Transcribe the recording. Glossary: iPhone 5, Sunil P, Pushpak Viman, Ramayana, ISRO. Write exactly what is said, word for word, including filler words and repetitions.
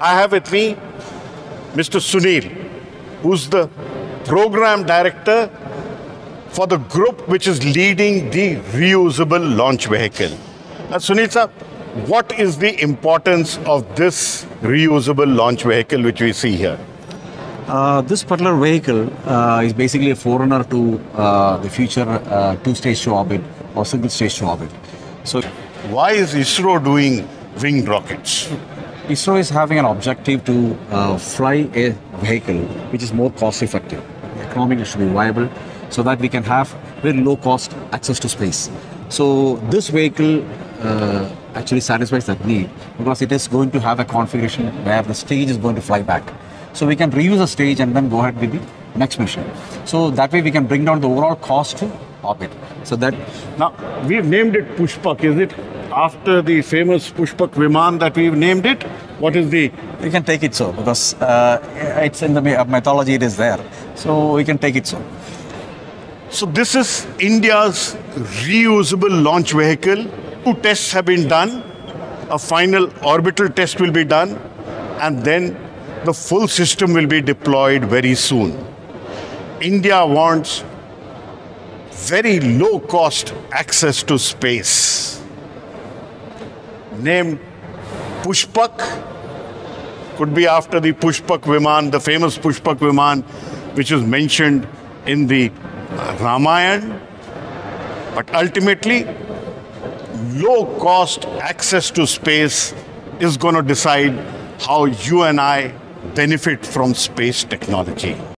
I have with me Mister Sunil, who's the program director for the group which is leading the reusable launch vehicle. Now, Sunil sir, what is the importance of this reusable launch vehicle which we see here? Uh, this particular vehicle uh, is basically a forerunner to uh, the future uh, two-stage to orbit or single-stage to orbit. So, why is ISRO doing winged rockets? ISRO is having an objective to uh, fly a vehicle which is more cost-effective, economic, should be viable, so that we can have very low-cost access to space. So, this vehicle uh, actually satisfies that need because it is going to have a configuration where the stage is going to fly back. So we can reuse the stage and then go ahead with the next mission. So that way we can bring down the overall cost to orbit. So that now we've named it Pushpak. Is it after the famous Pushpak Viman that we've named it? What is the? We can take it so because uh, it's in the mythology. It is there, so we can take it so. So this is India's reusable launch vehicle. Two tests have been done. A final orbital test will be done, and then the full system will be deployed very soon. India wants very low-cost access to space. Named Pushpak, could be after the Pushpak Viman, the famous Pushpak Viman, which is mentioned in the Ramayana. But ultimately, low-cost access to space is going to decide how you and I benefit from space technology.